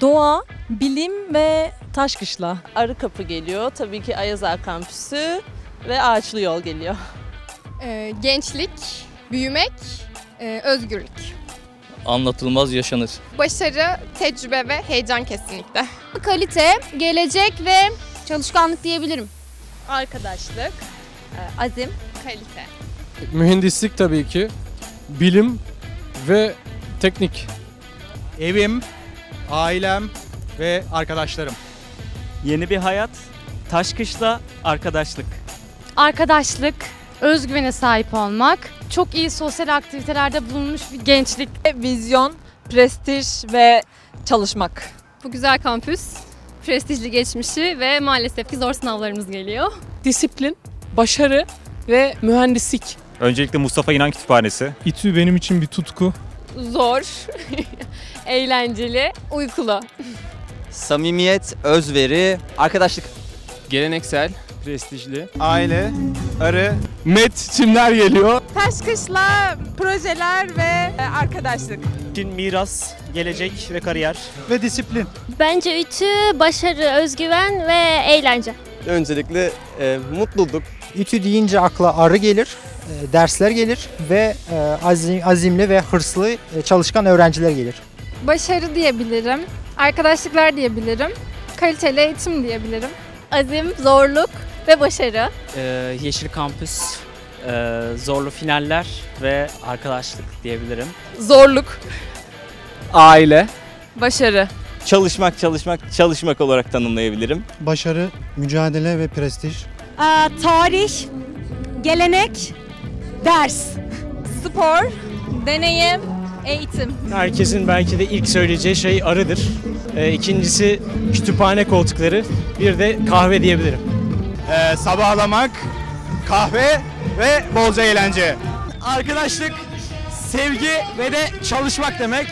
doğa, bilim ve Taşkışla. Arıkapı geliyor, tabii ki Ayazağa Kampüsü ve Ağaçlı Yol geliyor. Gençlik, büyümek, özgürlük. Anlatılmaz yaşanır. Başarı, tecrübe ve heyecan kesinlikle. Kalite, gelecek ve çalışkanlık diyebilirim. Arkadaşlık, azim, kalite. Mühendislik tabii ki, bilim ve teknik. Evim, ailem ve arkadaşlarım. Yeni bir hayat, Taşkışla, arkadaşlık. Arkadaşlık, özgüvene sahip olmak, çok iyi sosyal aktivitelerde bulunmuş bir gençlik. Vizyon, prestij ve çalışmak. Bu güzel kampüs, prestijli geçmişi ve maalesef ki zor sınavlarımız geliyor. Disiplin, başarı ve mühendislik. Öncelikle Mustafa İnan Kütüphanesi. İTÜ benim için bir tutku. Zor, eğlenceli, uykulu. Samimiyet, özveri, arkadaşlık. Geleneksel, prestijli. Aile, arı, met çimler geliyor. Taşkışla, projeler ve arkadaşlık. Miras, gelecek ve kariyer. Ve disiplin. Bence İTÜ başarı, özgüven ve eğlence. Öncelikle mutluluk. İTÜ deyince akla arı gelir, dersler gelir ve azimli ve hırslı çalışkan öğrenciler gelir. Başarı diyebilirim, arkadaşlıklar diyebilirim, kaliteli eğitim diyebilirim. Azim, zorluk ve başarı. Yeşil kampüs, zorlu finaller ve arkadaşlık diyebilirim. Zorluk, aile, başarı. Çalışmak, çalışmak, çalışmak olarak tanımlayabilirim. Başarı, mücadele ve prestij. Tarih, gelenek, ders, spor, deneyim, eğitim. Herkesin belki de ilk söyleyeceği şey arıdır. İkincisi kütüphane koltukları, bir de kahve diyebilirim. Sabahlamak, kahve ve bolca eğlence. Arkadaşlık, sevgi ve de çalışmak demek.